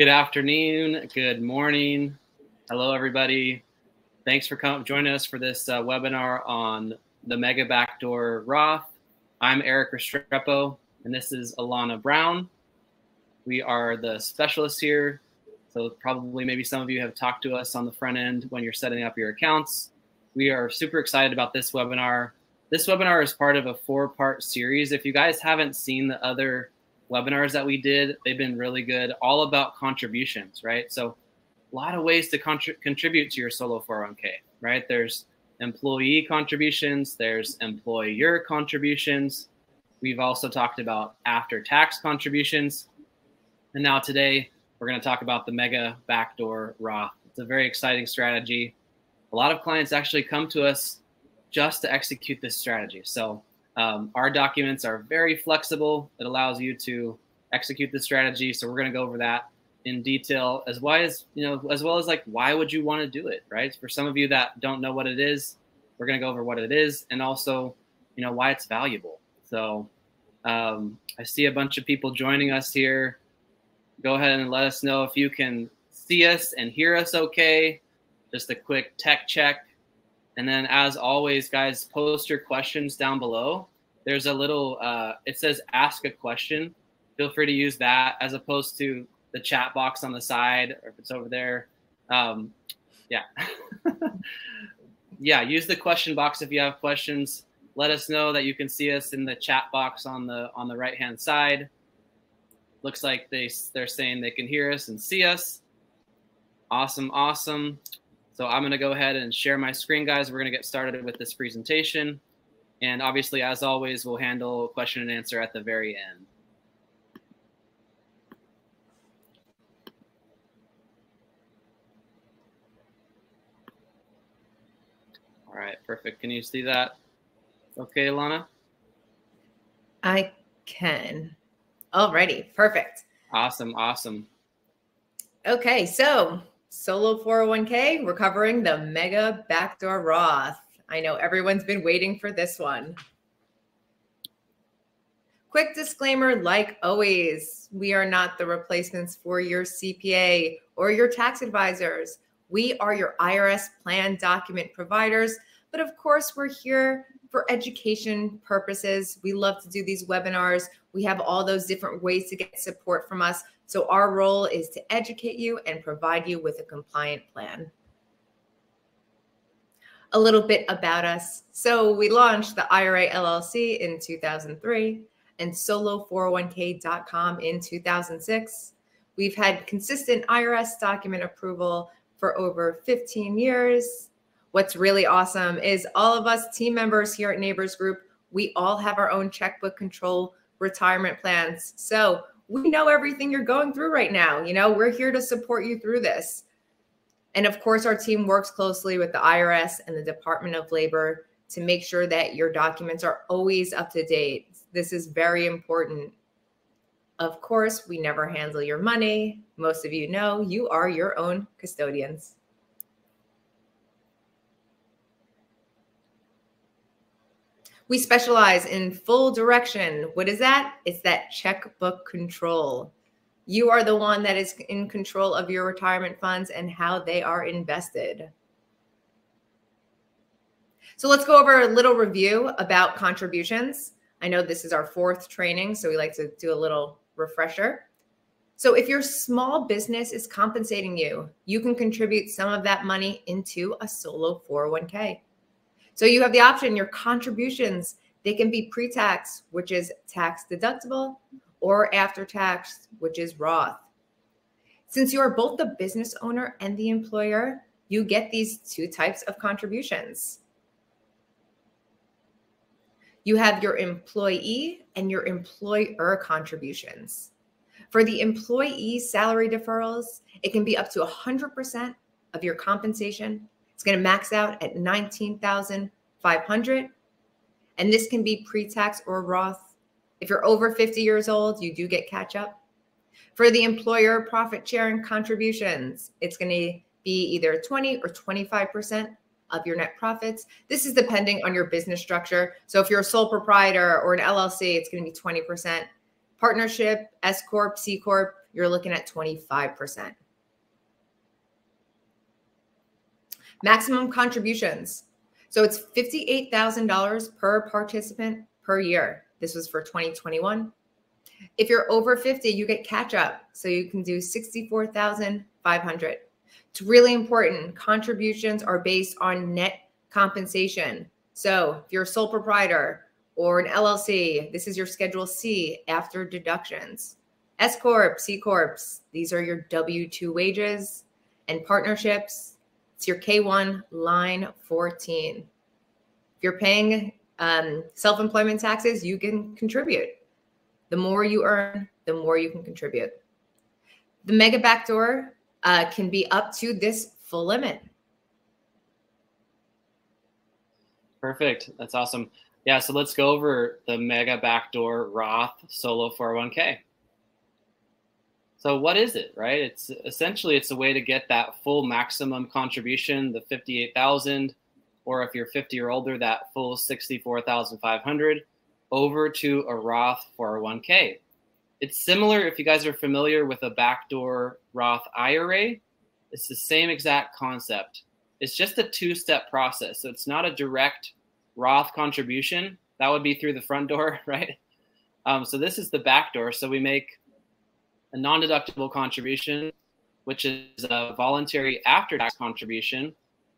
Good afternoon. Good morning. Hello, everybody. Thanks for joining us for this webinar on the Mega Backdoor Roth. I'm Eric Restrepo, and this is Alana Brown. We are the specialists here. So probably maybe some of you have talked to us on the front end when you're setting up your accounts. We are super excited about this webinar. This webinar is part of a four-part series. If you guys haven't seen the other webinars that we did, they've been really good, all about contributions, right? So a lot of ways to contribute to your solo 401k, right? There's employee contributions, there's employer contributions. We've also talked about after-tax contributions. And now today, we're going to talk about the Mega Backdoor Roth. It's a very exciting strategy. A lot of clients actually come to us just to execute this strategy. So our documents are very flexible. It allows you to execute the strategy. So we're going to go over that in detail, as why is, you know, as well as like, why would you want to do it, right? For some of you that don't know what it is, we're going to go over what it is and also, you know, why it's valuable. So I see a bunch of people joining us here. Go ahead and let us know if you can see us and hear us okay. Just a quick tech check. And then as always, guys, post your questions down below. There's a little, it says ask a question. Feel free to use that as opposed to the chat box on the side, or if it's over there. Yeah. Yeah, use the question box if you have questions. Let us know that you can see us in the chat box on the right-hand side. Looks like they're saying they can hear us and see us. Awesome, awesome. So I'm going to go ahead and share my screen, guys. We're going to get started with this presentation. And obviously, as always, we'll handle question and answer at the very end. All right, perfect. Can you see that? Okay, Alana? I can. Alrighty, perfect. Awesome, awesome. Okay, so Solo 401k, we're covering the Mega Backdoor Roth. I know everyone's been waiting for this one. Quick disclaimer, like always, we are not the replacements for your CPA or your tax advisors. We are your IRS plan document providers, but of course we're here for education purposes. We love to do these webinars. We have all those different ways to get support from us. So our role is to educate you and provide you with a compliant plan. A little bit about us. So we launched the IRA LLC in 2003 and solo401k.com in 2006. We've had consistent IRS document approval for over 15 years. What's really awesome is all of us team members here at Nabers Group, we all have our own checkbook control retirement plans. So we know everything you're going through right now. You know, we're here to support you through this. And of course, our team works closely with the IRS and the Department of Labor to make sure that your documents are always up to date. This is very important. Of course, we never handle your money. Most of you know you are your own custodians. We specialize in full direction. What is that? It's that checkbook control. You are the one that is in control of your retirement funds and how they are invested. So let's go over a little review about contributions. I know this is our fourth training, so we like to do a little refresher. So if your small business is compensating you, you can contribute some of that money into a solo 401k. So you have the option, your contributions, they can be pre-tax, which is tax deductible, or after-tax, which is Roth. Since you are both the business owner and the employer, you get these two types of contributions. You have your employee and your employer contributions. For the employee salary deferrals, it can be up to 100% of your compensation. It's going to max out at $19,500, and this can be pre-tax or Roth. If you're over 50 years old, you do get catch up. For the employer profit sharing contributions, it's going to be either 20 or 25% of your net profits. This is depending on your business structure. So if you're a sole proprietor or an LLC, it's going to be 20%. Partnership, S Corp, C Corp, you're looking at 25%. Maximum contributions. So it's $58,000 per participant per year. This was for 2021. If you're over 50, you get catch up. So you can do $64,500. It's really important. Contributions are based on net compensation. So if you're a sole proprietor or an LLC, this is your Schedule C after deductions. S Corp, C Corps, these are your W-2 wages and partnerships. It's your K-1 line 14. If you're paying self-employment taxes, you can contribute. The more you earn, the more you can contribute. The mega backdoor can be up to this full limit. Perfect. That's awesome. Yeah, so let's go over the mega backdoor Roth Solo 401k. So what is it, right? It's essentially, it's a way to get that full maximum contribution, the $58,000, or if you're 50 or older, that full $64,500 over to a Roth 401k. It's similar, if you guys are familiar with a backdoor Roth IRA, it's the same exact concept. It's just a two-step process. So it's not a direct Roth contribution. That would be through the front door, right? So this is the back door. So we make a non-deductible contribution, which is a voluntary after-tax contribution,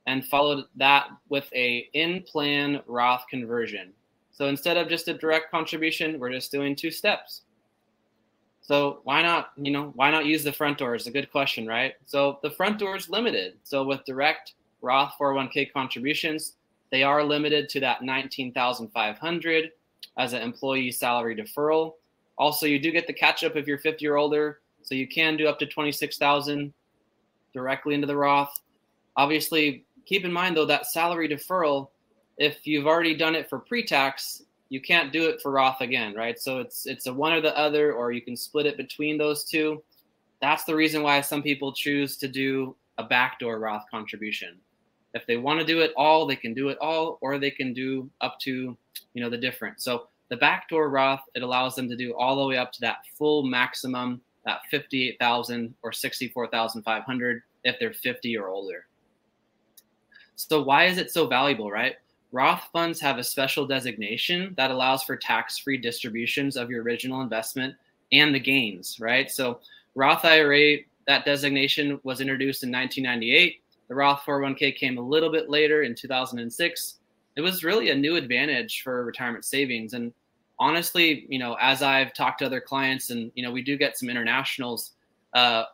and followed that with a in-plan Roth conversion. So instead of just a direct contribution, we're just doing two steps. So why not, you know, why not use the front door? It's a good question, right? So the front door is limited. So with direct Roth 401k contributions, they are limited to that $19,500 as an employee salary deferral. Also, you do get the catch up if you're 50 or older, so you can do up to $26,000 directly into the Roth. Obviously, keep in mind though that salary deferral, if you've already done it for pre-tax, you can't do it for Roth again, right? So it's a one or the other, or you can split it between those two. That's the reason why some people choose to do a backdoor Roth contribution. If they want to do it all, they can do it all, or they can do up to, you know, the difference. So the backdoor Roth, it allows them to do all the way up to that full maximum, that $58,000 or $64,500 if they're 50 or older. So why is it so valuable, right? Roth funds have a special designation that allows for tax-free distributions of your original investment and the gains, right? So Roth IRA, that designation was introduced in 1998. The Roth 401k came a little bit later in 2006. It was really a new advantage for retirement savings. And honestly, you know, as I've talked to other clients and, you know, we do get some internationals that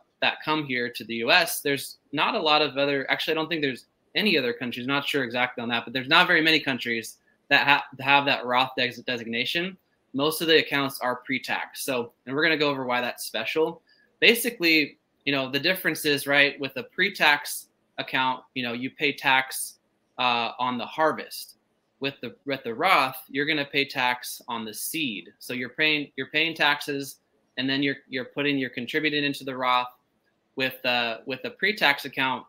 come here to the US, there's not a lot of other, actually, I don't think there's any other countries, not sure exactly on that, but there's not very many countries that have that Roth designation. Most of the accounts are pre-tax. So, and we're going to go over why that's special. Basically, you know, the difference is, right, with a pre-tax account, you know, you pay tax on the harvest. With the Roth, you're going to pay tax on the seed. So you're paying taxes, and then you're contributing into the Roth. With a pre-tax account,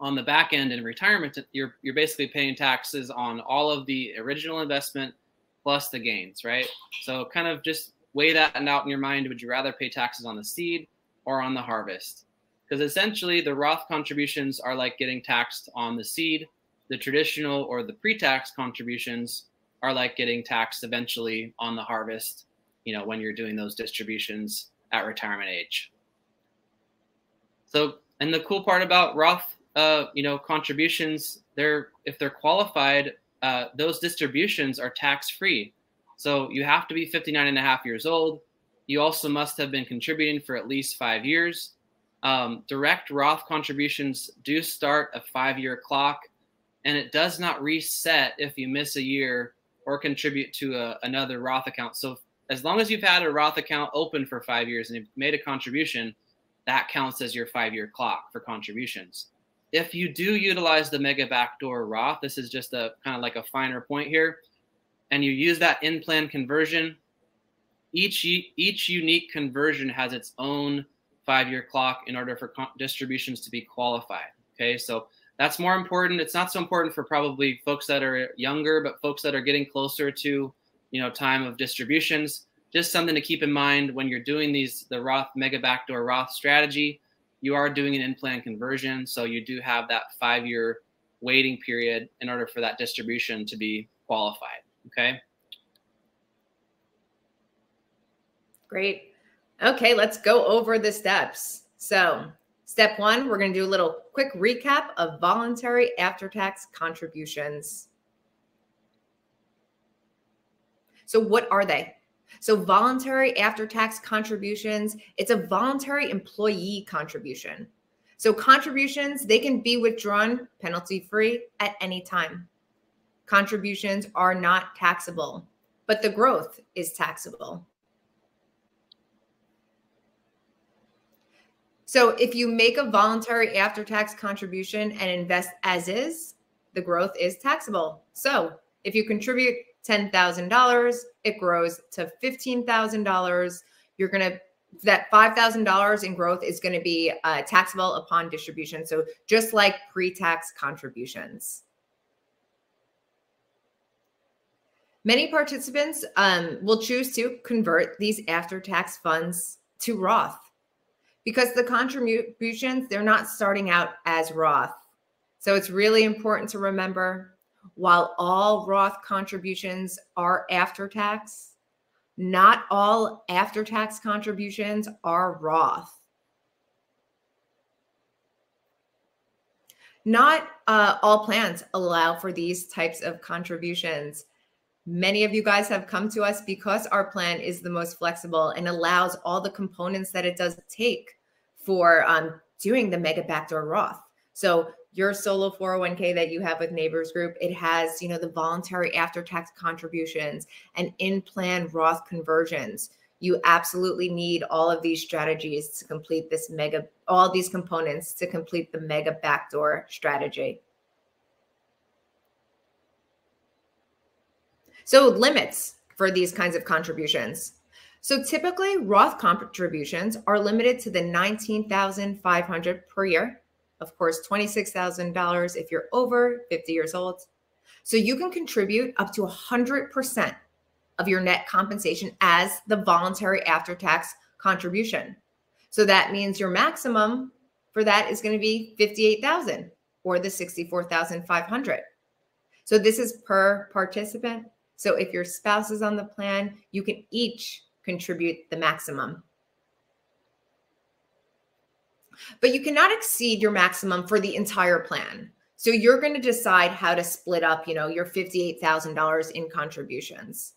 on the back end in retirement, you're basically paying taxes on all of the original investment plus the gains, right? So kind of just weigh that out in your mind. Would you rather pay taxes on the seed or on the harvest? Because essentially the Roth contributions are like getting taxed on the seed. The traditional or the pre-tax contributions are like getting taxed eventually on the harvest, you know, when you're doing those distributions at retirement age. So, and the cool part about Roth contributions, if they're qualified, those distributions are tax-free. So you have to be 59 and a half years old. You also must have been contributing for at least 5 years. Direct Roth contributions do start a 5-year clock, and it does not reset if you miss a year or contribute to another Roth account. So as long as you've had a Roth account open for 5 years and you've made a contribution, that counts as your 5-year clock for contributions. If you do utilize the mega backdoor Roth, this is just a kind of like a finer point here, and you use that in-plan conversion, each unique conversion has its own 5-year clock in order for distributions to be qualified. Okay, so that's more important. It's not so important for probably folks that are younger, but folks that are getting closer to, you know, time of distributions, just something to keep in mind when you're doing the Roth mega backdoor Roth strategy. You are doing an in-plan conversion, so you do have that 5-year waiting period in order for that distribution to be qualified. Okay. Great. Okay, let's go over the steps. So step one, we're going to do a little quick recap of voluntary after-tax contributions. So what are they? So voluntary after-tax contributions, it's a voluntary employee contribution. So contributions, they can be withdrawn penalty-free at any time. Contributions are not taxable, but the growth is taxable. So if you make a voluntary after-tax contribution and invest as is, the growth is taxable. So if you contribute $10,000, it grows to $15,000. You're going to, that $5,000 in growth is going to be taxable upon distribution. So just like pre-tax contributions. Many participants will choose to convert these after-tax funds to Roth because the contributions, they're not starting out as Roth. So it's really important to remember, while all Roth contributions are after-tax, not all after-tax contributions are Roth. Not all plans allow for these types of contributions. Many of you guys have come to us because our plan is the most flexible and allows all the components that it does take for doing the mega backdoor Roth. So your solo 401k that you have with Nabers Group, it has, you know, the voluntary after-tax contributions and in-plan Roth conversions. You absolutely need all of these strategies to complete this mega, all these components to complete the mega backdoor strategy. So limits for these kinds of contributions. So typically Roth contributions are limited to the $19,500 per year. Of course, $26,000 if you're over 50 years old. So you can contribute up to 100% of your net compensation as the voluntary after-tax contribution. So that means your maximum for that is going to be $58,000 or the $64,500. So this is per participant. So if your spouse is on the plan, you can each contribute the maximum. But you cannot exceed your maximum for the entire plan. So you're going to decide how to split up, you know, your $58,000 in contributions.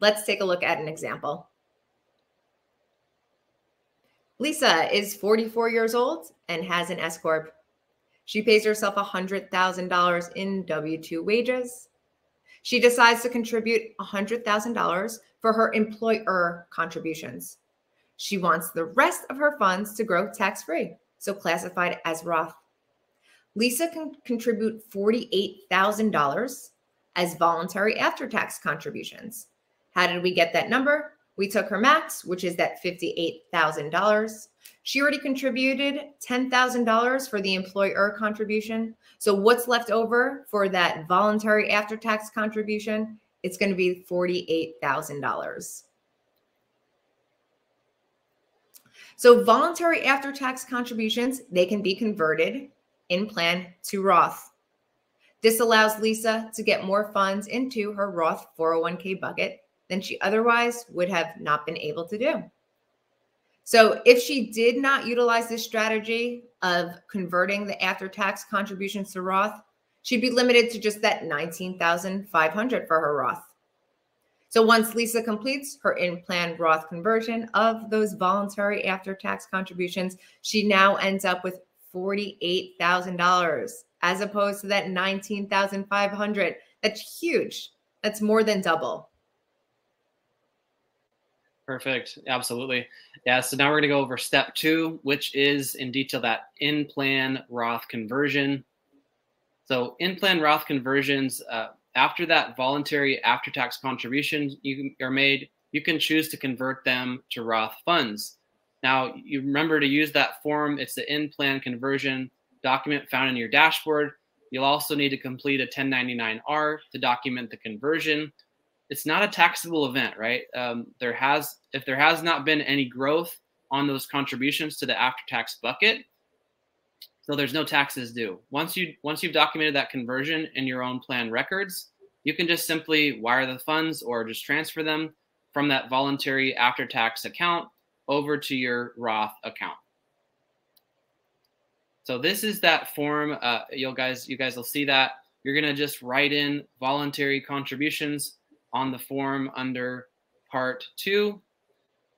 Let's take a look at an example. Lisa is 44 years old and has an S Corp. She pays herself $100,000 in W-2 wages. She decides to contribute $100,000 for her employer contributions. She wants the rest of her funds to grow tax-free, so classified as Roth. Lisa can contribute $48,000 as voluntary after-tax contributions. How did we get that number? We took her max, which is that $58,000. She already contributed $10,000 for the employer contribution. So what's left over for that voluntary after-tax contribution? It's going to be $48,000. So voluntary after-tax contributions, they can be converted in plan to Roth. This allows Lisa to get more funds into her Roth 401k bucket than she otherwise would have not been able to do. So if she did not utilize this strategy of converting the after-tax contributions to Roth, she'd be limited to just that $19,500 for her Roth. So once Lisa completes her in-plan Roth conversion of those voluntary after-tax contributions, she now ends up with $48,000 as opposed to that $19,500. That's huge. That's more than double. Perfect. Absolutely. Yeah. So now we're going to go over step two, which is in detail that in-plan Roth conversion. So in-plan Roth conversions, after that voluntary after-tax contributions are made, you can choose to convert them to Roth funds. Now, you remember to use that form. It's the in-plan conversion document found in your dashboard. You'll also need to complete a 1099-R to document the conversion. it's not a taxable event, right? If there has not been any growth on those contributions to the after-tax bucket, so there's no taxes due. Once you've documented that conversion in your own plan records, you can just simply wire the funds or just transfer them from that voluntary after-tax account over to your Roth account. So this is that form. You guys will see that. You're gonna just write in voluntary contributions on the form under Part 2.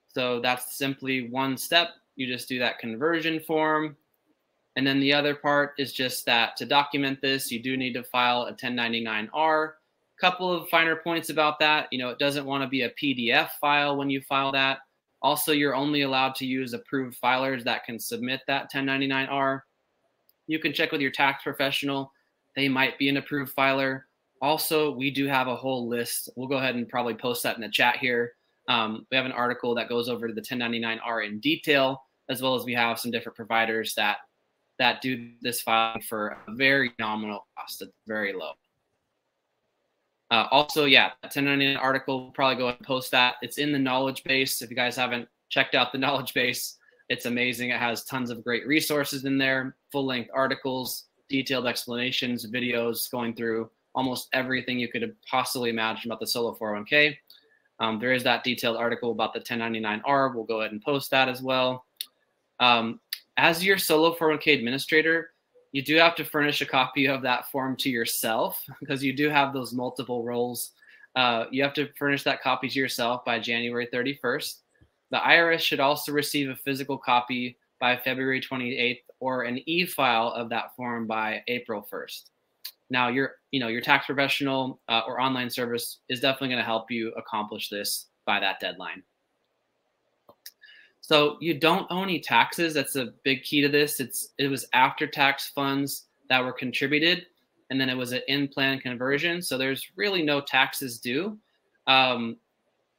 So that's simply one step. You just do that conversion form. And then the other part is just that to document this, you do need to file a 1099-R. A couple of finer points about that. You know, it doesn't want to be a PDF file when you file that. Also, you're only allowed to use approved filers that can submit that 1099-R. You can check with your tax professional. They might be an approved filer. Also, we do have a whole list. We'll go ahead and probably post that in the chat here. We have an article that goes over the 1099-R in detail, as well as we have some different providers that do this filing for a very nominal cost, that's very low. Also, yeah, the 1099 article, we'll probably go ahead and post that. It's in the knowledge base. If you guys haven't checked out the knowledge base, it's amazing. It has tons of great resources in there, full-length articles, detailed explanations, videos going through almost everything you could possibly imagine about the Solo 401k. There is that detailed article about the 1099-R. We'll go ahead and post that as well. As your Solo 401k administrator, you do have to furnish a copy of that form to yourself because you do have those multiple roles. You have to furnish that copy to yourself by January 31st. The IRS should also receive a physical copy by February 28th or an e-file of that form by April 1st. Now, your tax professional or online service is definitely going to help you accomplish this by that deadline. So you don't owe any taxes. That's a big key to this. It was after-tax funds that were contributed, and then it was an in-plan conversion. So there's really no taxes due.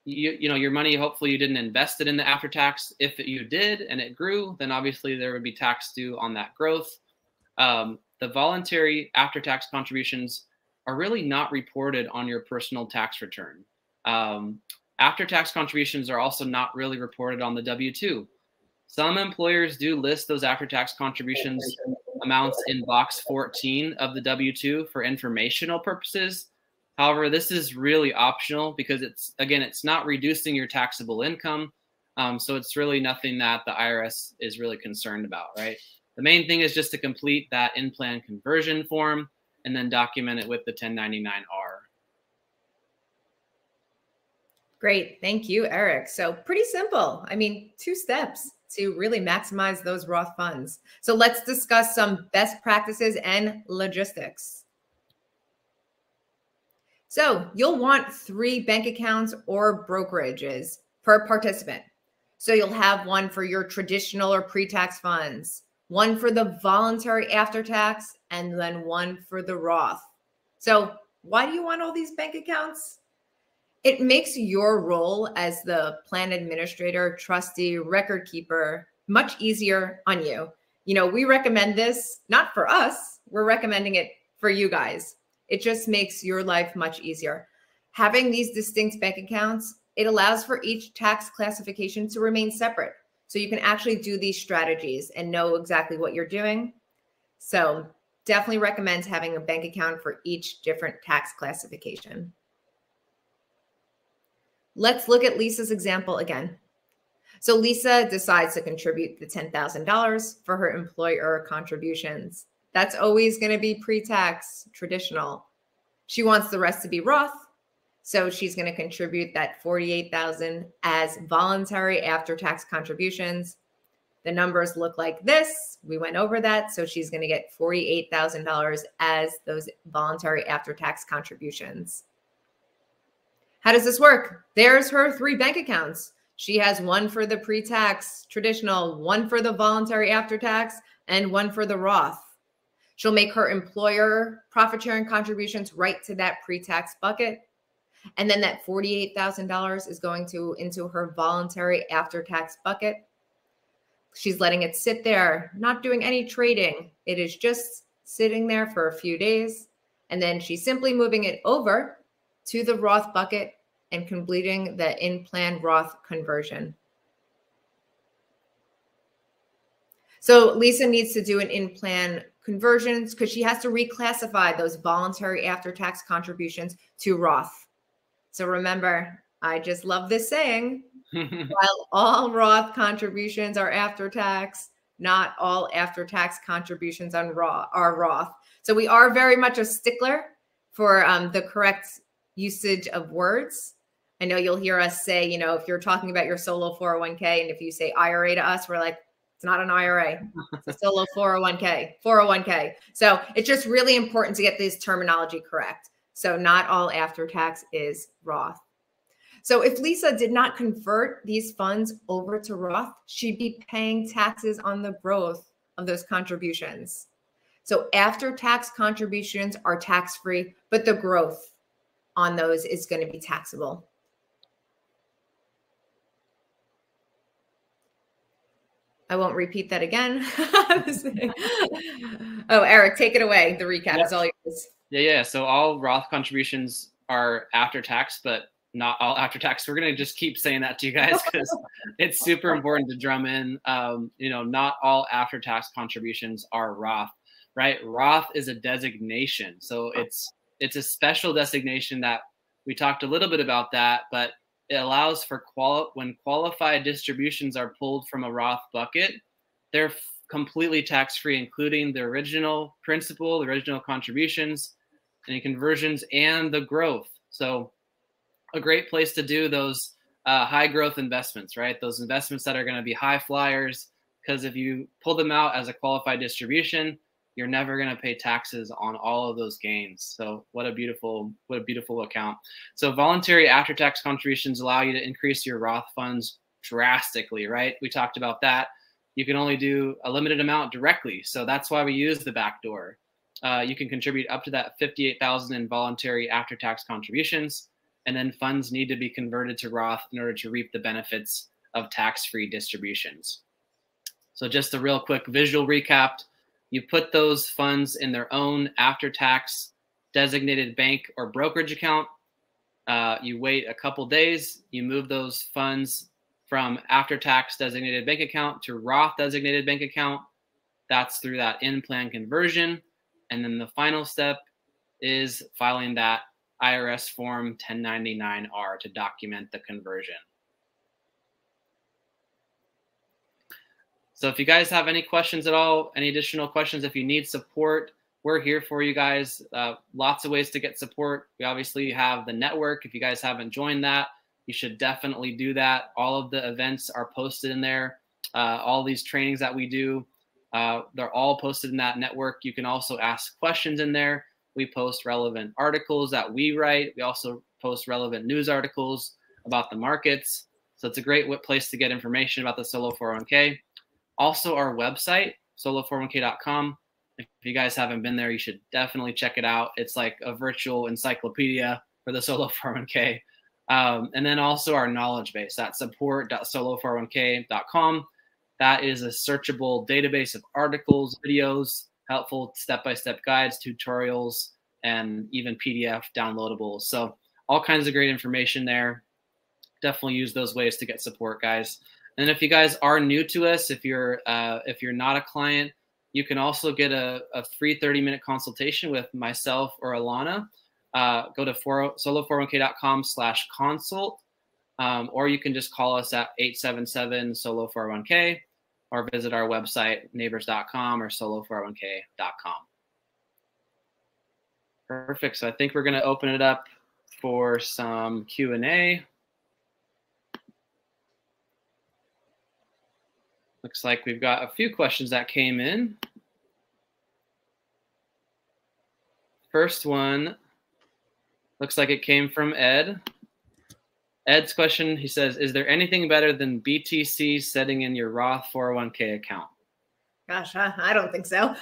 Your money, hopefully you didn't invest it in the after-tax. If you did and it grew, then obviously there would be tax due on that growth. The voluntary after-tax contributions are really not reported on your personal tax return. After-tax contributions are also not really reported on the W-2. Some employers do list those after-tax contributions amounts in box 14 of the W-2 for informational purposes. However, this is really optional because it's not reducing your taxable income. So it's really nothing that the IRS is really concerned about, right? The main thing is just to complete that in-plan conversion form and then document it with the 1099-R. Great. Thank you, Eric. So pretty simple. I mean, 2 steps to really maximize those Roth funds. So let's discuss some best practices and logistics. So you'll want 3 bank accounts or brokerages per participant. So you'll have one for your traditional or pre-tax funds, one for the voluntary after-tax, and then one for the Roth. So why do you want all these bank accounts? It makes your role as the plan administrator, trustee, record keeper much easier on you. You know, we recommend this, not for us, we're recommending it for you guys. It just makes your life much easier. Having these distinct bank accounts, it allows for each tax classification to remain separate. So you can actually do these strategies and know exactly what you're doing. So definitely recommend having a bank account for each different tax classification. Let's look at Lisa's example again. So Lisa decides to contribute the $10,000 for her employer contributions. That's always going to be pre-tax, traditional. She wants the rest to be Roth, so she's going to contribute that $48,000 as voluntary after-tax contributions. The numbers look like this. We went over that, so she's going to get $48,000 as those voluntary after-tax contributions. How does this work? There's her 3 bank accounts. She has one for the pre-tax traditional, one for the voluntary after-tax, and one for the Roth. She'll make her employer profit-sharing contributions right to that pre-tax bucket. And then that $48,000 is going into her voluntary after-tax bucket. She's letting it sit there, not doing any trading. It is just sitting there for a few days. And then she's simply moving it over to the Roth bucket and completing the in-plan Roth conversion. So Lisa needs to do an in-plan conversions because she has to reclassify those voluntary after-tax contributions to Roth. So remember, I just love this saying, while all Roth contributions are after-tax, not all after-tax contributions on Roth are Roth. So we are very much a stickler for the correct usage of words. I know you'll hear us say, you know, if you're talking about your solo 401k and if you say IRA to us, we're like, it's not an IRA, it's a solo 401k, 401k. So it's just really important to get this terminology correct. So not all after-tax is Roth. So if Lisa did not convert these funds over to Roth, she'd be paying taxes on the growth of those contributions. So after-tax contributions are tax-free, but the growth on those is going to be taxable. I won't repeat that again. Oh, Eric, take it away. The recap is all yours. Yeah. So all Roth contributions are after-tax, but not all after tax. We're going to just keep saying that to you guys because it's super important to drum in, you know, not all after tax contributions are Roth, right? Roth is a designation. So it's a special designation that we talked a little bit about that, but it allows for when qualified distributions are pulled from a Roth bucket, they're completely tax-free, including the original principal, the original contributions, any conversions, and the growth. So a great place to do those high growth investments, right? Those investments that are going to be high flyers, because if you pull them out as a qualified distribution, you're never going to pay taxes on all of those gains. So what a beautiful account. So voluntary after-tax contributions allow you to increase your Roth funds drastically, right? We talked about that. You can only do a limited amount directly. So that's why we use the back door. You can contribute up to that $58,000 in voluntary after-tax contributions. And then funds need to be converted to Roth in order to reap the benefits of tax-free distributions. So just a real quick visual recap. You put those funds in their own after-tax designated bank or brokerage account. You wait a couple days. You move those funds from after-tax designated bank account to Roth designated bank account. That's through that in-plan conversion. And then the final step is filing that IRS form 1099-R to document the conversion. So if you guys have any questions at all, any additional questions, if you need support, we're here for you guys. Lots of ways to get support. We obviously have the network. If you guys haven't joined that, you should definitely do that. All of the events are posted in there. All these trainings that we do, they're all posted in that network. You can also ask questions in there. We post relevant articles that we write. We also post relevant news articles about the markets. So it's a great place to get information about the Solo 401k. Also our website, solo401k.com. If you guys haven't been there, you should definitely check it out. It's like a virtual encyclopedia for the Solo 401k. And then also our knowledge base, that's support.solo401k.com. That is a searchable database of articles, videos, helpful step-by-step guides, tutorials, and even PDF downloadables. So all kinds of great information there. Definitely use those ways to get support, guys. And if you guys are new to us, if you're not a client, you can also get a free 30-minute consultation with myself or Alana. Go to solo401k.com/consult, or you can just call us at 877-SOLO401k. Or visit our website, nabers.com or solo401k.com. Perfect. So I think we're going to open it up for some Q&A. Looks like we've got a few questions that came in. First one looks like it came from Ed. Ed's question, he says, is there anything better than BTC setting in your Roth 401k account? Gosh, I don't think so.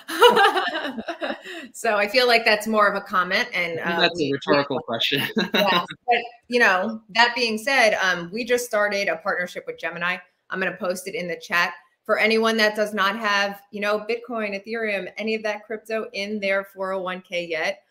So I feel like that's more of a comment. And that's a rhetorical question. Yeah, but, you know, that being said, we just started a partnership with Gemini. I'm going to post it in the chat. For anyone that does not have, you know, Bitcoin, Ethereum, any of that crypto in their 401k yet,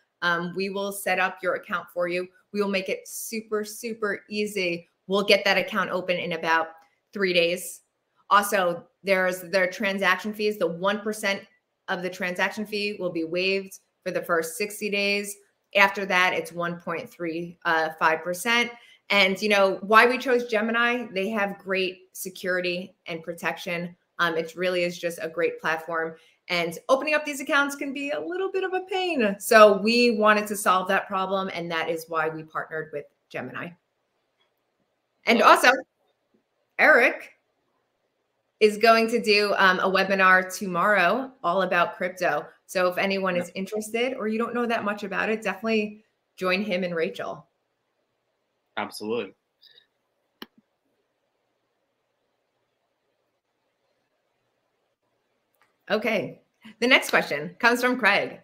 we will set up your account for you. We will make it super, super easy. We'll get that account open in about 3 days. Also, there are transaction fees. The 1% of the transaction fee will be waived for the first 60 days. After that, it's 1.35%. And you know why we chose Gemini? They have great security and protection. It really is just a great platform. And opening up these accounts can be a little bit of a pain. So we wanted to solve that problem. And that is why we partnered with Gemini. And also, Eric is going to do a webinar tomorrow all about crypto. So if anyone is interested or you don't know that much about it, definitely join him and Rachel. Absolutely. Okay. The next question comes from Craig.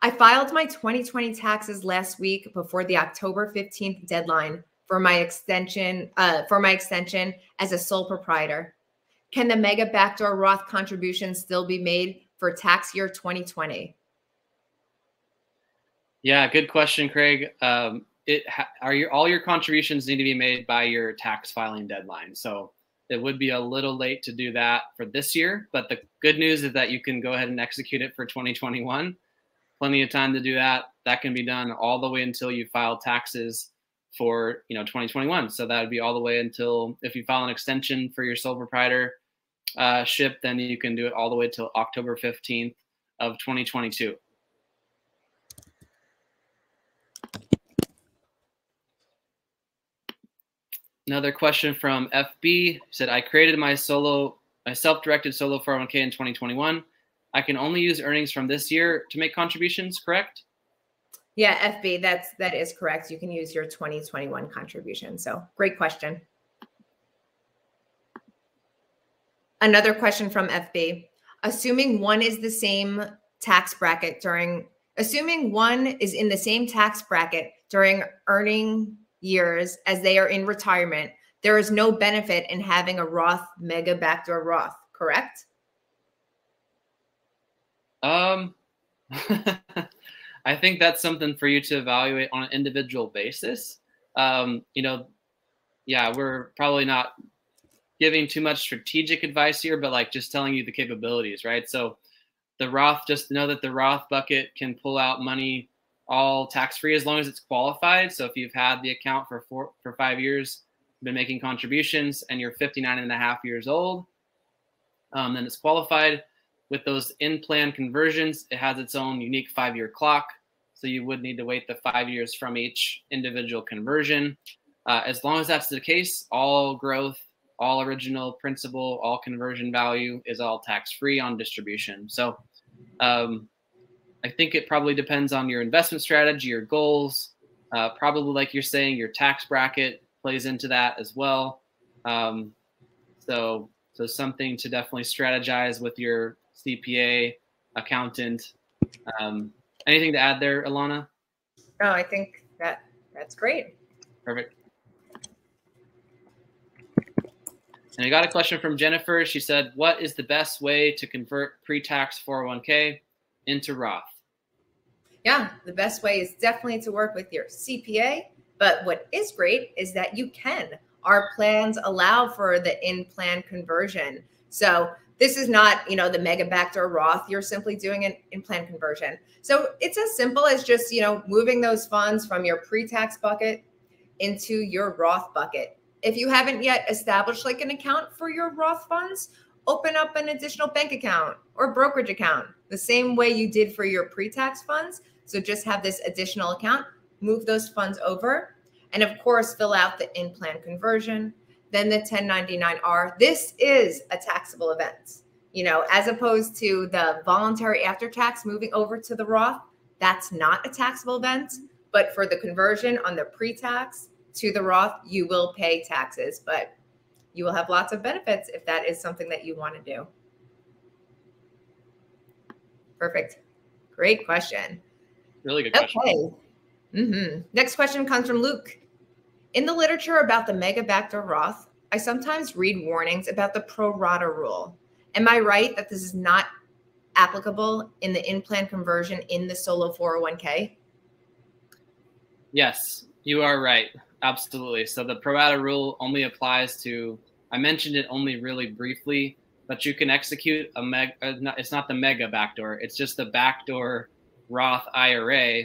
I filed my 2020 taxes last week before the October 15th deadline for my extension as a sole proprietor. Can the mega backdoor Roth contribution still be made for tax year 2020? Yeah, good question, Craig. All your contributions need to be made by your tax filing deadline. So it would be a little late to do that for this year, but the good news is that you can go ahead and execute it for 2021. Plenty of time to do that. That can be done all the way until you file taxes for 2021. So that would be all the way until, if you file an extension for your sole proprietorship, then you can do it all the way till October 15th of 2022. Another question from FB said, I created my self-directed solo 401k in 2021. I can only use earnings from this year to make contributions, correct? Yeah, FB, that is correct. You can use your 2021 contribution. So great question. Another question from FB. Assuming one is in the same tax bracket during earning years as they are in retirement, there is no benefit in having a Roth mega backdoor Roth, correct? I think that's something for you to evaluate on an individual basis. We're probably not giving too much strategic advice here, but like just telling you the capabilities, right? So the Roth, just know that the Roth bucket can pull out money all tax-free as long as it's qualified. So if you've had the account for 5 years, been making contributions, and you're 59 and a half years old, then it's qualified. With those in-plan conversions, it has its own unique 5-year clock. So you would need to wait the 5 years from each individual conversion. As long as that's the case, all growth, all original principal, all conversion value is all tax-free on distribution. So I think it probably depends on your investment strategy, your goals, probably like you're saying, your tax bracket plays into that as well. So something to definitely strategize with your CPA, accountant. Anything to add there, Alana? No, I think that's great. Perfect. And I got a question from Jennifer. She said, what is the best way to convert pre-tax 401k into Roth? Yeah, the best way is definitely to work with your CPA. But what is great is that you can. Our plans allow for the in-plan conversion. So this is not, the mega backdoor Roth. You're simply doing an in-plan conversion. So it's as simple as just, moving those funds from your pre-tax bucket into your Roth bucket. If you haven't yet established like an account for your Roth funds, open up an additional bank account or brokerage account the same way you did for your pre-tax funds. So just have this additional account, move those funds over, and of course, fill out the in-plan conversion, then the 1099-R. This is a taxable event, as opposed to the voluntary after-tax moving over to the Roth. That's not a taxable event, but for the conversion on the pre-tax to the Roth, you will pay taxes, but you will have lots of benefits if that is something that you want to do. Perfect. Great question. Really good question. Okay. Next question comes from Luke. In the literature about the mega backdoor Roth, I sometimes read warnings about the pro rata rule. Am I right that this is not applicable in the in-plan conversion in the solo 401k? Yes. You are right. Absolutely. So the pro rata rule only applies to, I mentioned it only really briefly, but you can execute a mega, it's not the mega backdoor, it's just the backdoor Roth IRA.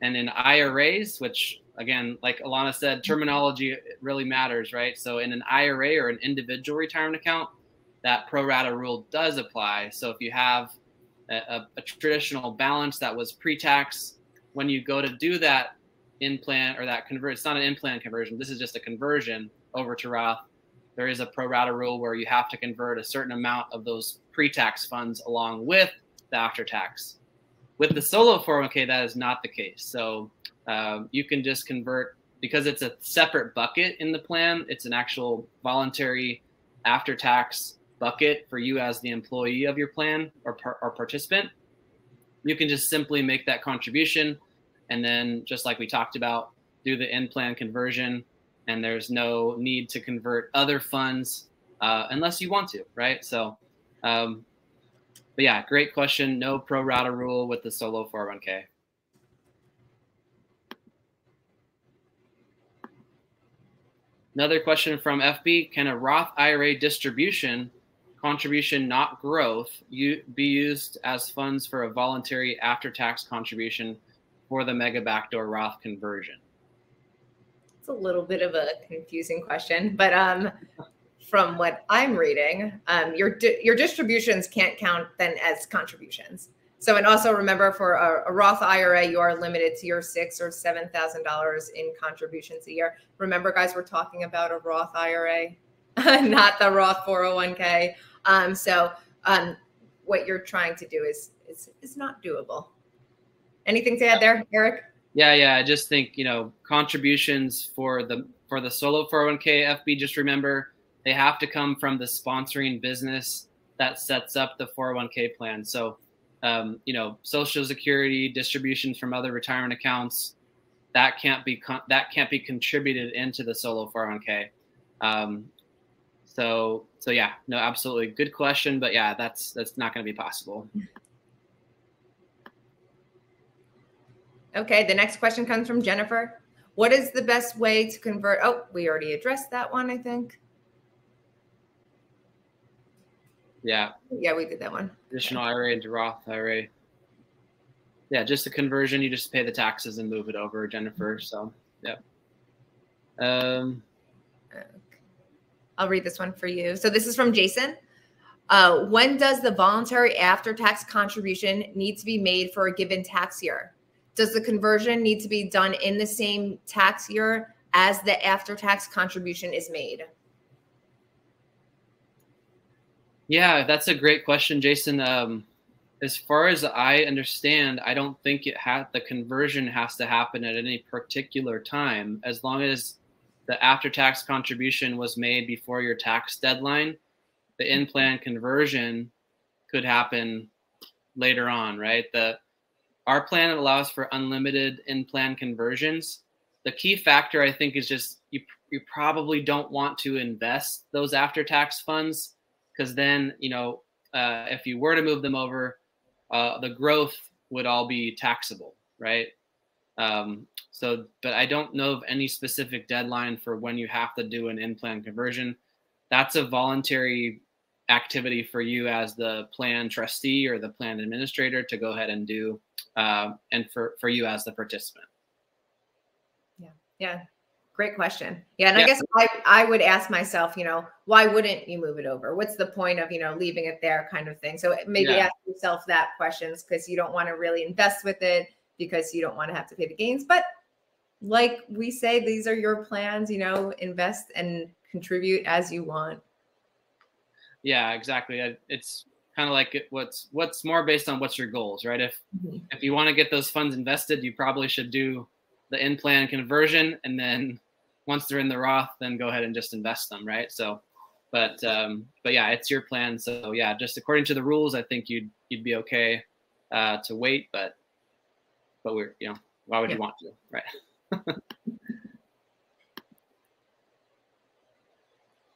And in IRAs, which again, like Alana said, terminology really matters, right? So in an IRA or an individual retirement account, that pro rata rule does apply. So if you have a traditional balance that was pre-tax, when you go to do that in-plan or that convert, it's not an in-plan conversion, this is just a conversion over to Roth. There is a pro rata rule where you have to convert a certain amount of those pre-tax funds along with the after-tax. With the solo 401k, that is not the case. So you can just convert, because it's a separate bucket in the plan. It's an actual voluntary after-tax bucket for you as the employee of your plan or participant. You can just simply make that contribution. And then just like we talked about, do the in-plan conversion. And there's no need to convert other funds unless you want to, right? So, but yeah, great question. No pro rata rule with the solo 401k. Another question from FB, can a Roth IRA distribution contribution, not growth, be used as funds for a voluntary after-tax contribution for the mega backdoor Roth conversion? It's a little bit of a confusing question, but from what I'm reading, your distributions can't count then as contributions. So, and also remember, for a Roth IRA, you are limited to your $6,000 or $7,000 in contributions a year. Remember, guys, we're talking about a Roth IRA, not the Roth 401k. So what you're trying to do is not doable. Anything to add there, Eric? Yeah. I just think, you know, contributions for the solo 401k FB, just remember, they have to come from the sponsoring business that sets up the 401k plan. So, you know, Social Security, distributions from other retirement accounts, that can't be contributed into the solo 401k. So yeah, no, absolutely, good question, but yeah, that's not going to be possible. Okay, the next question comes from Jennifer. What is the best way to convert? Oh, we already addressed that one, I think. Yeah, we did that one. Traditional IRA into Roth IRA. Yeah, just the conversion. You just pay the taxes and move it over, Jennifer. So, yeah. Okay. I'll read this one for you. So this is from Jason. When does the voluntary after-tax contribution need to be made for a given tax year? Does the conversion need to be done in the same tax year as the after-tax contribution is made? Yeah, that's a great question, Jason. As far as I understand, I don't think the conversion has to happen at any particular time. As long as the after-tax contribution was made before your tax deadline, the in-plan conversion could happen later on, right? Our plan allows for unlimited in-plan conversions. The key factor, I think, is just you probably don't want to invest those after-tax funds, because then, you know, if you were to move them over, the growth would all be taxable, right? But I don't know of any specific deadline for when you have to do an in-plan conversion. That's a voluntary activity for you as the plan trustee or the plan administrator to go ahead and do, and for you as the participant. Yeah. Great question. Yeah. And yeah. I guess I would ask myself, you know, why wouldn't you move it over? What's the point of, you know, leaving it there kind of thing? So maybe ask yourself that question, because you don't want to really invest with it because you don't want to have to pay the gains. But like we say, these are your plans, you know, invest and contribute as you want. Yeah, exactly. It's kind of like what's more based on what's your goals, right? If you want to get those funds invested, you probably should do the in-plan conversion, and then once they're in the Roth, then go ahead and just invest them, right? So, but yeah, it's your plan. So yeah, just according to the rules, I think you'd be okay to wait, but we're, you know, why would you want to, right?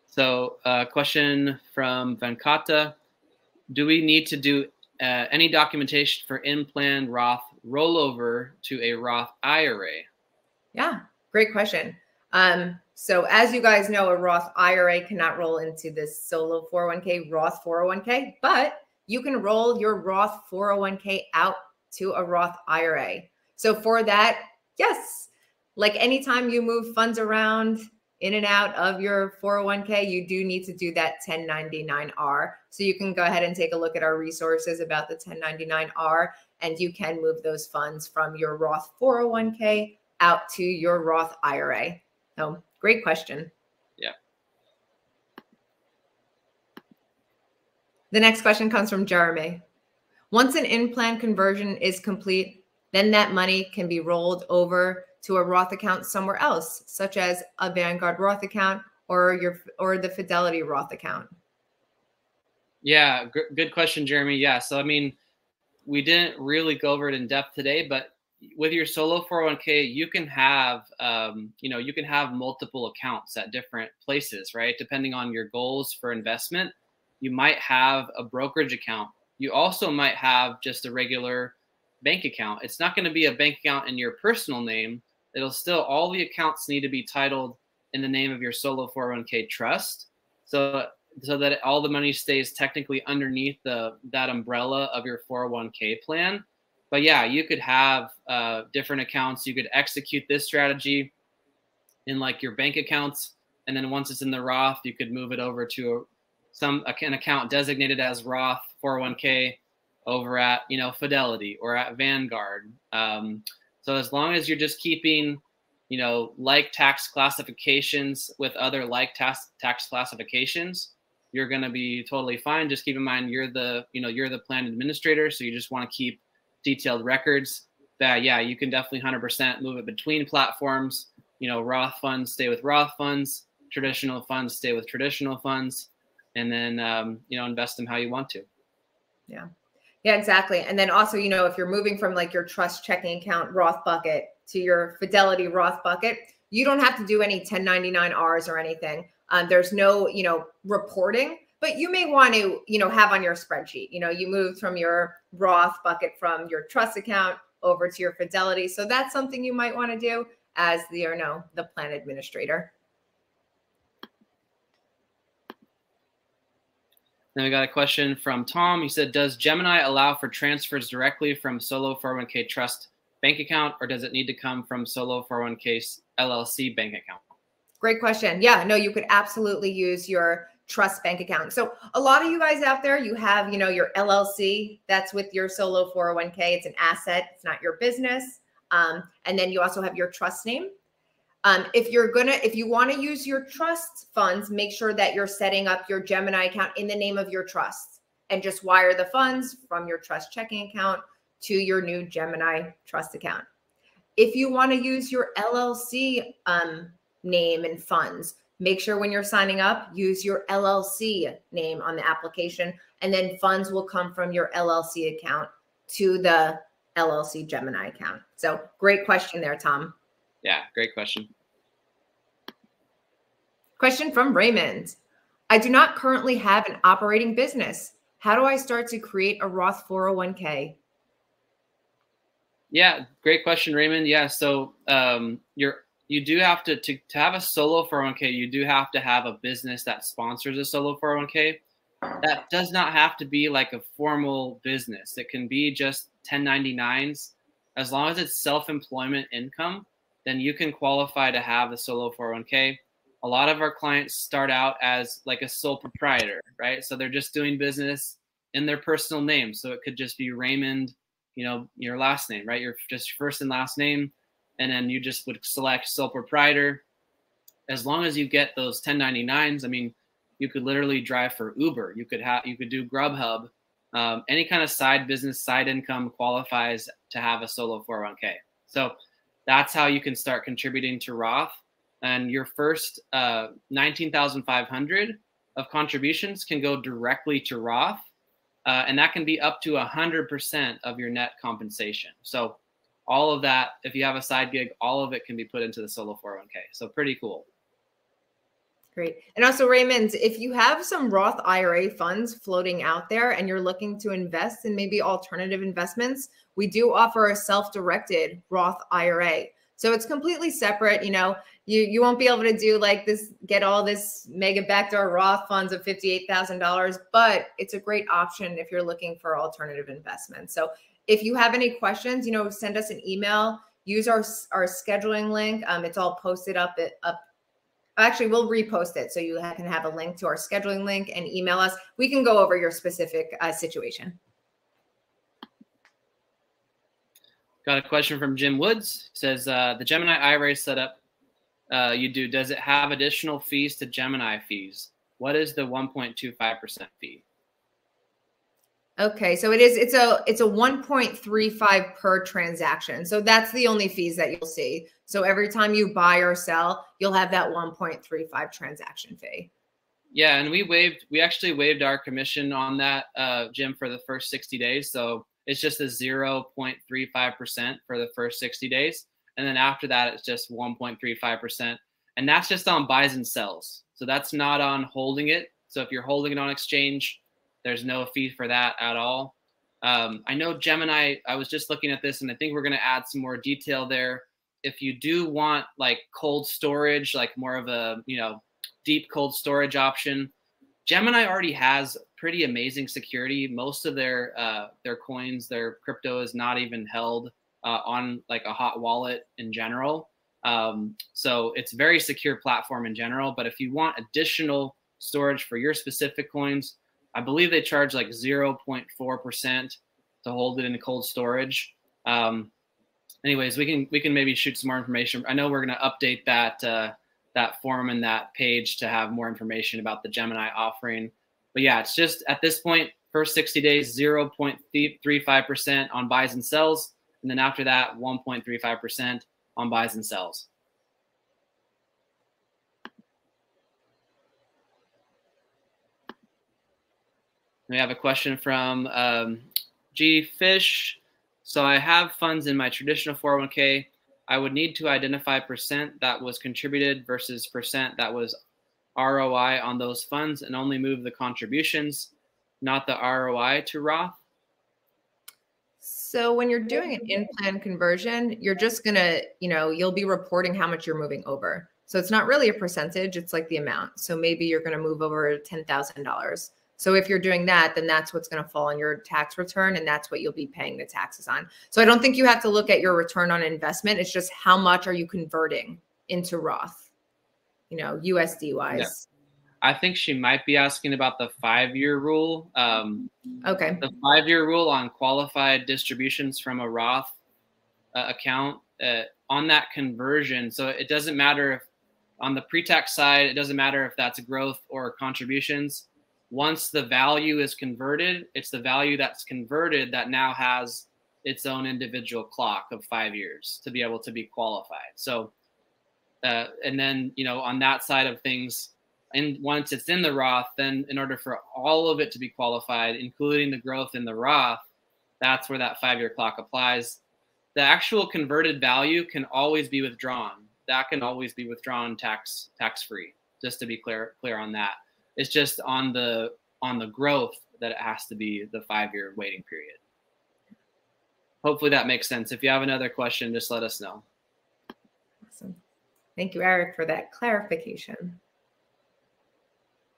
So question from Venkata, do we need to do any documentation for in-plan Roth rollover to a Roth IRA? Yeah, Great question. So as you guys know, a Roth IRA cannot roll into this solo 401k, Roth 401k, but you can roll your Roth 401k out to a Roth IRA. So for that, yes, like anytime you move funds around in and out of your 401k, you do need to do that 1099-R. So you can go ahead and take a look at our resources about the 1099-R, and you can move those funds from your Roth 401k out to your Roth IRA. So great question. Yeah. The next question comes from Jeremy. Once an in-plan conversion is complete, then that money can be rolled over to a Roth account somewhere else, such as a Vanguard Roth account or the Fidelity Roth account? Yeah, good question, Jeremy. Yeah, so I mean, we didn't really go over it in depth today, but with your solo 401k, you can have, you can have multiple accounts at different places, right? Depending on your goals for investment, you might have a brokerage account. You also might have just a regular bank account. It's not going to be a bank account in your personal name. It'll still, all the accounts need to be titled in the name of your solo 401k trust. So that all the money stays technically underneath that umbrella of your 401k plan. But yeah, you could have different accounts. You could execute this strategy in like your bank accounts. And then once it's in the Roth, you could move it over to an account designated as Roth 401k over at, Fidelity or at Vanguard. So as long as you're just keeping, like tax classifications with other like tax classifications, you're going to be totally fine. Just keep in mind, you're the plan administrator. So you just want to keep detailed records that, yeah, you can definitely 100% move it between platforms. Roth funds stay with Roth funds, traditional funds stay with traditional funds, and then, invest them how you want to. Yeah. Yeah, exactly. And then also, if you're moving from like your trust checking account Roth bucket to your Fidelity Roth bucket, you don't have to do any 1099-Rs or anything. There's no, reporting, but you may want to, have on your spreadsheet, you moved from your Roth bucket from your trust account over to your Fidelity. So that's something you might want to do as the plan administrator. Then we got a question from Tom. He said, does Gemini allow for transfers directly from Solo 401k Trust bank account, or does it need to come from Solo 401k LLC bank account? Great question. Yeah, no, you could absolutely use your trust bank account. So a lot of you guys out there, you have, your LLC that's with your Solo 401k. It's an asset. It's not your business. And then you also have your trust name. If you want to use your trust funds, make sure that you're setting up your Gemini account in the name of your trust and just wire the funds from your trust checking account to your new Gemini trust account. If you want to use your LLC name and funds, make sure when you're signing up, use your LLC name on the application, and then funds will come from your LLC account to the LLC Gemini account. So great question there, Tom. Yeah, great question. Question from Raymond. I do not currently have an operating business. How do I start to create a Roth 401k? Yeah, great question, Raymond. Yeah, so you do have to have a solo 401k, you do have to have a business that sponsors a solo 401k. That does not have to be like a formal business. It can be just 1099s. As long as it's self-employment income, then you can qualify to have the solo 401k. A lot of our clients start out as like a sole proprietor, right? So they're just doing business in their personal name. So it could just be Raymond, your last name, right? Your just first and last name. And then you just would select sole proprietor. As long as you get those 1099s, I mean, you could literally drive for Uber. You could do Grubhub. Any kind of side business, side income qualifies to have a solo 401k. So that's how you can start contributing to Roth. And your first $19,500 of contributions can go directly to Roth. And that can be up to 100% of your net compensation. So all of that, if you have a side gig, all of it can be put into the solo 401k. So pretty cool. Great. And also, Raymond, if you have some Roth IRA funds floating out there and you're looking to invest in maybe alternative investments, we do offer a self-directed Roth IRA. So it's completely separate. You know, you won't be able to do like this, get all this mega backdoor Roth funds of $58,000, but it's a great option if you're looking for alternative investments. So if you have any questions, you know, send us an email, use our scheduling link. It's all posted up. Actually, we'll repost it. So you can have a link to our scheduling link and email us. We can go over your specific situation. Got a question from Jim Woods. It says, the Gemini IRA setup you do, does it have additional fees to Gemini fees? What is the 1.25% fee? Okay, so it's a 1.35 per transaction. So that's the only fees that you'll see. So every time you buy or sell, you'll have that 1.35 transaction fee. Yeah, and we actually waived our commission on that, Jim, for the first 60 days. So it's just a 0.35% for the first 60 days. And then after that, it's just 1.35%. And that's just on buys and sells. So that's not on holding it. So if you're holding it on exchange, there's no fee for that at all. I know Gemini, I was just looking at this and I think we're going to add some more detail there. If you do want like cold storage, like more of a, you know, deep cold storage option, Gemini already has pretty amazing security. Most of their coins, their crypto is not even held on like a hot wallet in general. So it's a very secure platform in general. But if you want additional storage for your specific coins, I believe they charge like 0.4% to hold it in cold storage. Anyways, we can maybe shoot some more information. I know we're going to update that that forum and that page to have more information about the Gemini offering. But yeah, it's just at this point, first 60 days, 0.35% on buys and sells. And then after that, 1.35% on buys and sells. We have a question from G Fish. So I have funds in my traditional 401k. I would need to identify % that was contributed versus % that was ROI on those funds and only move the contributions, not the ROI to Roth? So when you're doing an in-plan conversion, you're just going to, you know, you'll be reporting how much you're moving over. So it's not really a percentage. It's like the amount. So maybe you're going to move over $10,000. So if you're doing that, then that's what's going to fall on your tax return, and that's what you'll be paying the taxes on. So I don't think you have to look at your return on investment. It's just how much are you converting into Roth, you know, USD wise. Yeah. I think she might be asking about the 5-year rule. Okay. The 5-year rule on qualified distributions from a Roth account on that conversion. So it doesn't matter if on the pre-tax side, it doesn't matter if that's growth or contributions. Once the value is converted, it's the value that's converted that now has its own individual clock of 5 years to be able to be qualified. So and then, you know, on that side of things, and once it's in the Roth, then in order for all of it to be qualified, including the growth in the Roth, that's where that 5-year clock applies. The actual converted value can always be withdrawn. That can always be withdrawn tax-free, just to be clear on that. It's just on the growth that it has to be the 5-year waiting period. Hopefully that makes sense. If you have another question, just let us know. Awesome. Thank you, Eric, for that clarification.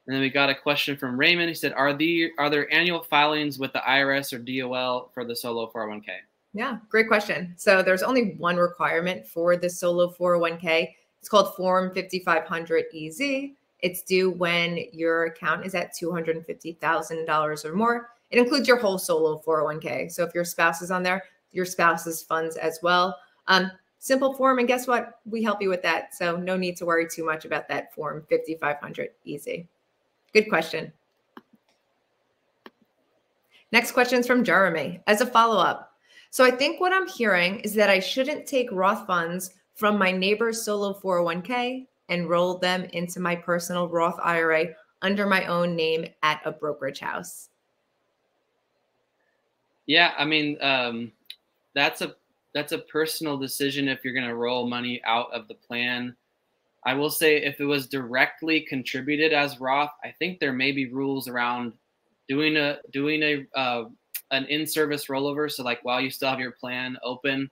And then we got a question from Raymond. He said, are there annual filings with the IRS or DOL for the Solo 401k? Yeah, great question. So there's only one requirement for the Solo 401k. It's called Form 5500EZ. It's due when your account is at $250,000 or more. It includes your whole Solo 401k. So if your spouse is on there, your spouse's funds as well. Simple form, and guess what? We help you with that. So no need to worry too much about that form, 5500 easy. Good question. Next question is from Jeremy as a follow-up. So I think what I'm hearing is that I shouldn't take Roth funds from my neighbor's Solo 401k and roll them into my personal Roth IRA under my own name at a brokerage house. Yeah, I mean, that's a personal decision if you're going to roll money out of the plan. I will say if it was directly contributed as Roth, I think there may be rules around doing an in-service rollover. So like while you still have your plan open,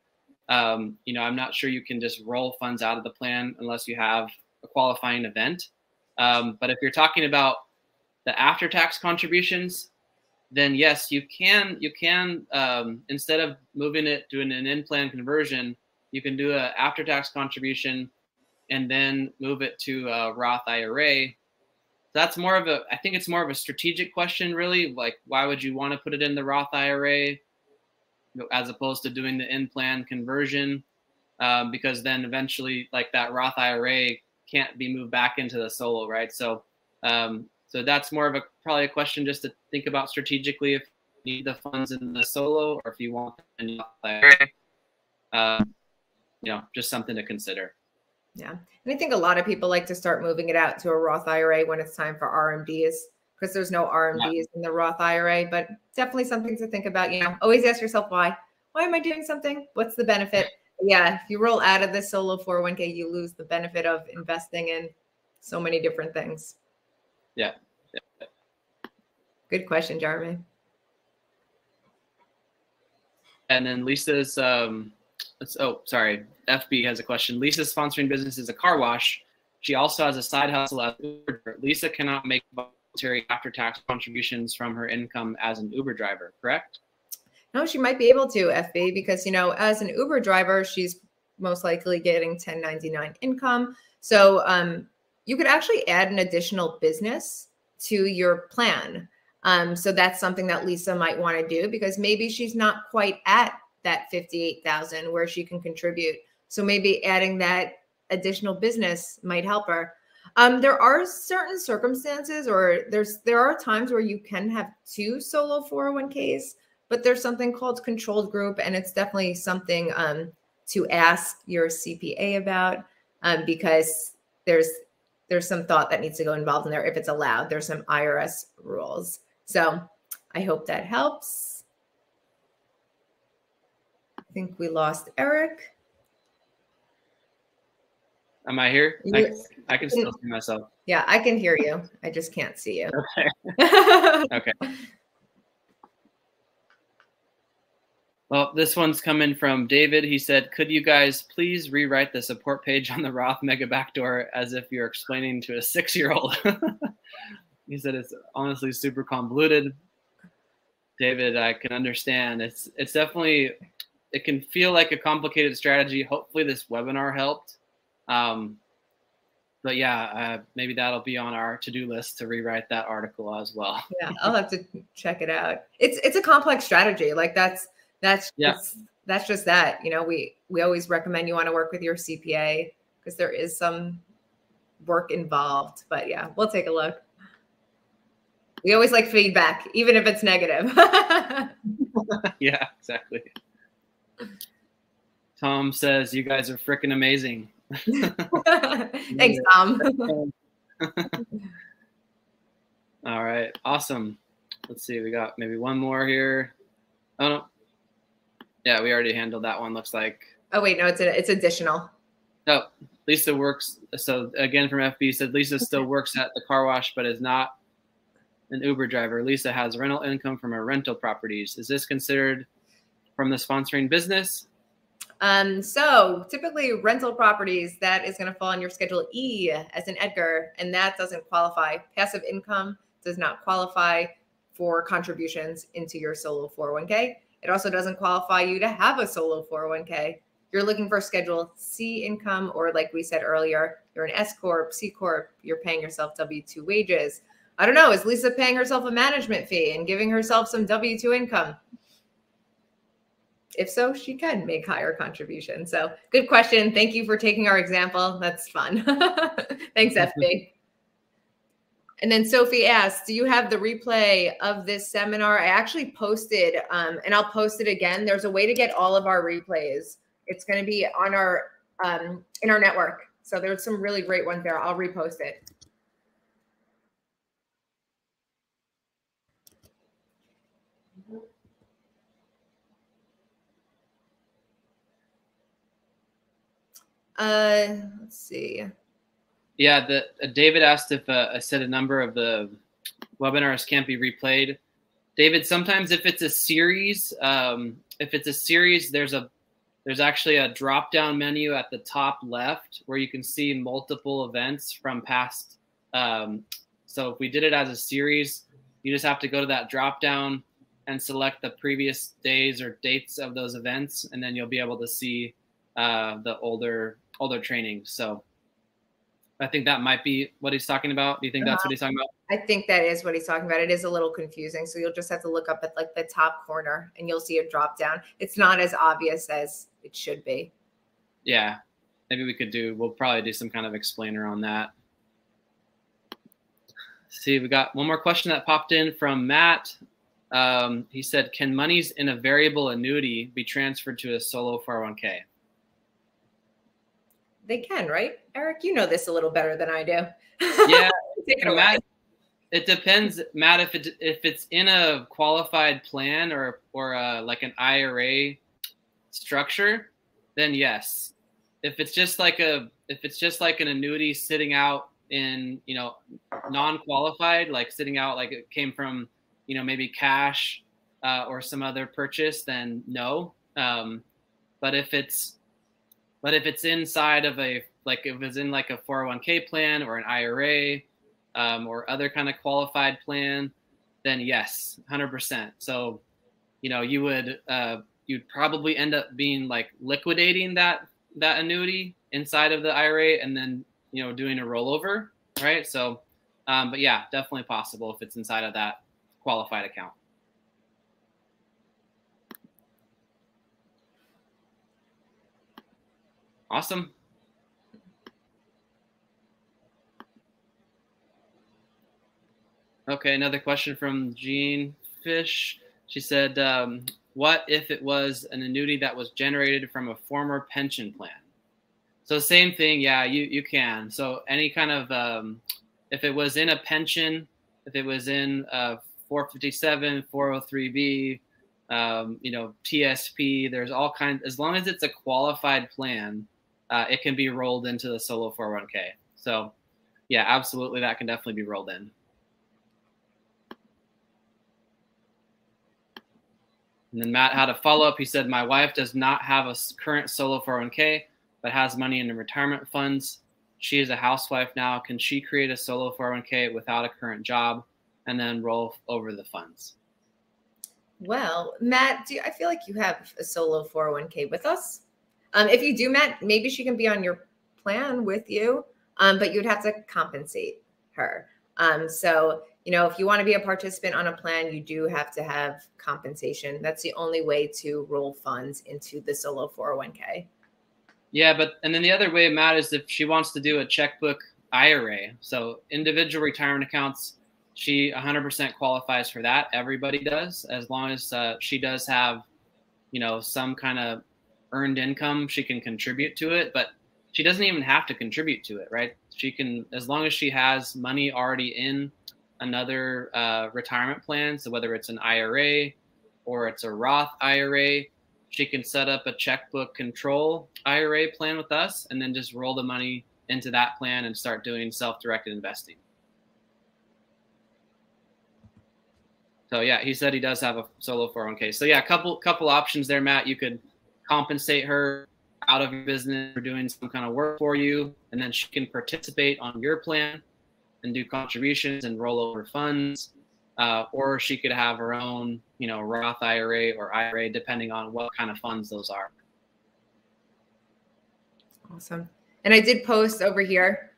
You know, I'm not sure you can just roll funds out of the plan unless you have a qualifying event. But if you're talking about the after-tax contributions, then yes, you can instead of moving it to an in-plan conversion, you can do an after-tax contribution and then move it to a Roth IRA. That's more of a, I think it's more of a strategic question, really. Like, why would you want to put it in the Roth IRA as opposed to doing the in-plan conversion? Because then eventually, like, that Roth IRA can't be moved back into the solo, right? So, so that's more of a, probably a question just to think about strategically, if you need the funds in the solo or if you want them in the IRA. You know, just something to consider. Yeah. And I think a lot of people like to start moving it out to a Roth IRA when it's time for RMDs, because there's no RMDs in the Roth IRA, but definitely something to think about. You know, always ask yourself, why am I doing something? What's the benefit? Yeah. If you roll out of the solo 401k, you lose the benefit of investing in so many different things. Yeah. Yeah. Good question, Jeremy. And then Lisa's, oh, sorry. FB has a question. Lisa's sponsoring business is a car wash. She also has a side hustle as an Uber driver. Lisa cannot make voluntary after-tax contributions from her income as an Uber driver, correct? No, she might be able to, FB, because, you know, as an Uber driver, she's most likely getting 1099 income. So you could actually add an additional business to your plan. So that's something that Lisa might want to do, because maybe she's not quite at that 58,000 where she can contribute. So maybe adding that additional business might help her. There are certain circumstances, or there are times where you can have two solo 401ks, but there's something called controlled group. And it's definitely something to ask your CPA about, because there's some thought that needs to go involved in there if it's allowed. There's some IRS rules. So I hope that helps. I think we lost Eric. Am I here? I can still see myself. Yeah, I can hear you. I just can't see you. Okay. Okay. Well, this one's coming from David. He said, could you guys please rewrite the support page on the Roth Mega Backdoor as if you're explaining to a 6-year-old? He said, it's honestly super convoluted. David, I can understand. It's definitely... It can feel like a complicated strategy. Hopefully this webinar helped. But yeah, maybe that'll be on our to-do list to rewrite that article as well. Yeah, I'll have to check it out. It's a complex strategy. Like that's just that, you know, we always recommend you want to work with your CPA because there is some work involved, but yeah, we'll take a look. We always like feedback, even if it's negative. Yeah, exactly. Tom says, you guys are freaking amazing. Thanks, Tom. All right. Awesome. Let's see. We got maybe one more here. Oh, no. Yeah, we already handled that one, looks like. Oh, wait. No, it's additional. No, Lisa works. So, again, from FB said, Lisa still works at the car wash, but is not an Uber driver. Lisa has rental income from her rental properties. Is this considered... from the sponsoring business? So typically rental properties, that is going to fall in your Schedule E as in Edgar, and that doesn't qualify. Passive income does not qualify for contributions into your solo 401k. It also doesn't qualify you to have a solo 401k. You're looking for Schedule C income, or like we said earlier, you're an S Corp, C Corp, you're paying yourself W-2 wages. I don't know, is Lisa paying herself a management fee and giving herself some W-2 income? If so, she can make higher contributions. So good question. Thank you for taking our example. That's fun. Thanks, FB. And then Sophie asked, do you have the replay of this seminar? I actually posted, and I'll post it again. There's a way to get all of our replays. It's going to be on our, in our network. So there's some really great ones there. I'll repost it. Let's see. Yeah, David asked if I said a number of the webinars can't be replayed. David, sometimes if it's a series, there's a There's actually a drop-down menu at the top left where you can see multiple events from past. So if we did it as a series, you just have to go to that drop-down and select the previous days or dates of those events, and then you'll be able to see the older trainings. So I think that might be what he's talking about. Do you think that's what he's talking about? I think that is what he's talking about. It is a little confusing. So you'll just have to look up at like the top corner and you'll see a drop down. It's not as obvious as it should be. Yeah. Maybe we'll probably do some kind of explainer on that. See, we got one more question that popped in from Matt. He said, can monies in a variable annuity be transferred to a solo 401k? They can, right? Eric, you know this a little better than I do. Yeah. Take it away. Matt, it depends, Matt, if it's in a qualified plan or like an IRA structure, then yes. If it's just like an annuity sitting out in, you know, non-qualified, like sitting out like it came from, you know, maybe cash or some other purchase, then no. But if it's inside of a, like if it's in like a 401k plan or an IRA or other kind of qualified plan, then yes, 100%. So, you know, you'd probably end up being like liquidating that annuity inside of the IRA and then, you know, doing a rollover, right? So, but yeah, definitely possible if it's inside of that qualified account. Awesome. Okay, another question from Jean Fish. She said, what if it was an annuity that was generated from a former pension plan? So same thing, yeah, you can. So any kind of, if it was in a pension, if it was in 457, 403B, you know, TSP, there's all kinds, as long as it's a qualified plan, it can be rolled into the solo 401k. So yeah, absolutely. That can definitely be rolled in. And then Matt had a follow-up. He said, my wife does not have a current solo 401k, but has money in the retirement funds. She is a housewife now. Can she create a solo 401k without a current job and then roll over the funds? Well, Matt, I feel like you have a solo 401k with us. If you do, Matt, maybe she can be on your plan with you, but you'd have to compensate her. So, you know, if you want to be a participant on a plan, you do have to have compensation. That's the only way to roll funds into the solo 401k. Yeah, and then the other way, Matt, is if she wants to do a checkbook IRA. So individual retirement accounts, she 100% qualifies for that. Everybody does, as long as she does have, you know, some kind of earned income, she can contribute to it, but she doesn't even have to contribute to it, right? She can, as long as she has money already in another retirement plan, so whether it's an IRA or it's a Roth IRA, she can set up a checkbook control IRA plan with us and then just roll the money into that plan and start doing self-directed investing. So yeah, he said he does have a solo 401k. So yeah, a couple options there, Matt. You could compensate her out of your business for doing some kind of work for you, and then she can participate on your plan and do contributions and roll over funds, or she could have her own, you know, Roth IRA or IRA, depending on what kind of funds those are. Awesome. And I did post over here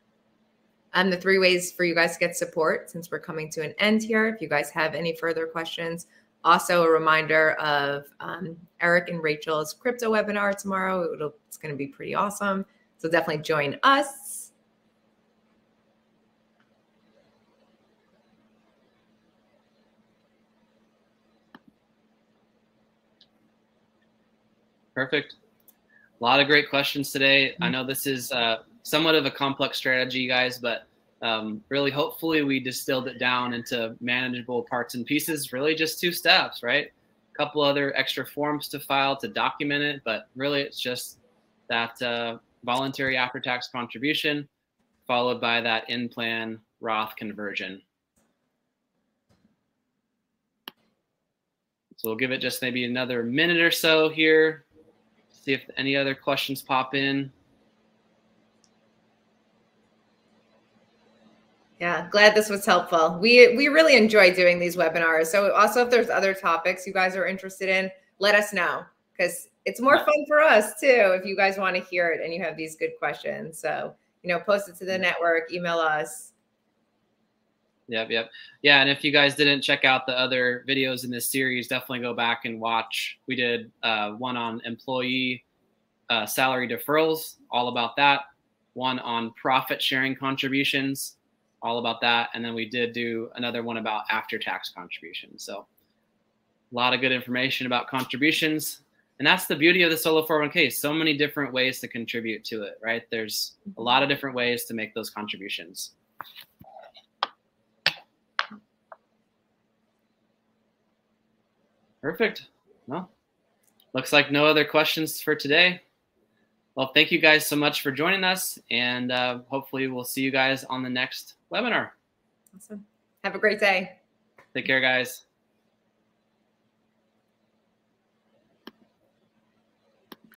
the 3 ways for you guys to get support, since we're coming to an end here. If you guys have any further questions, also a reminder of Eric and Rachel's crypto webinar tomorrow. It's going to be pretty awesome. So definitely join us. Perfect. A lot of great questions today. I know this is somewhat of a complex strategy, guys, but really hopefully we distilled it down into manageable parts and pieces, really just 2 steps, right? A couple other extra forms to file to document it, but really it's just that voluntary after-tax contribution followed by that in-plan Roth conversion. So we'll give it just maybe another minute or so here. see if any other questions pop in. Yeah, glad this was helpful. We really enjoy doing these webinars. So also if there's other topics you guys are interested in, let us know, because it's more fun for us too if you guys want to hear it and you have these good questions. So, you know, post it to the network, email us. Yep, yep. Yeah, and if you guys didn't check out the other videos in this series, definitely go back and watch. We did one on employee salary deferrals, all about that. One on profit sharing contributions, all about that. And then we did do another one about after-tax contributions. So a lot of good information about contributions. And that's the beauty of the solo 401k, so many different ways to contribute to it, right? There's a lot of different ways to make those contributions. Perfect. Well, looks like no other questions for today. Well, thank you guys so much for joining us, and hopefully we'll see you guys on the next webinar. Awesome. Have a great day. Take care, guys.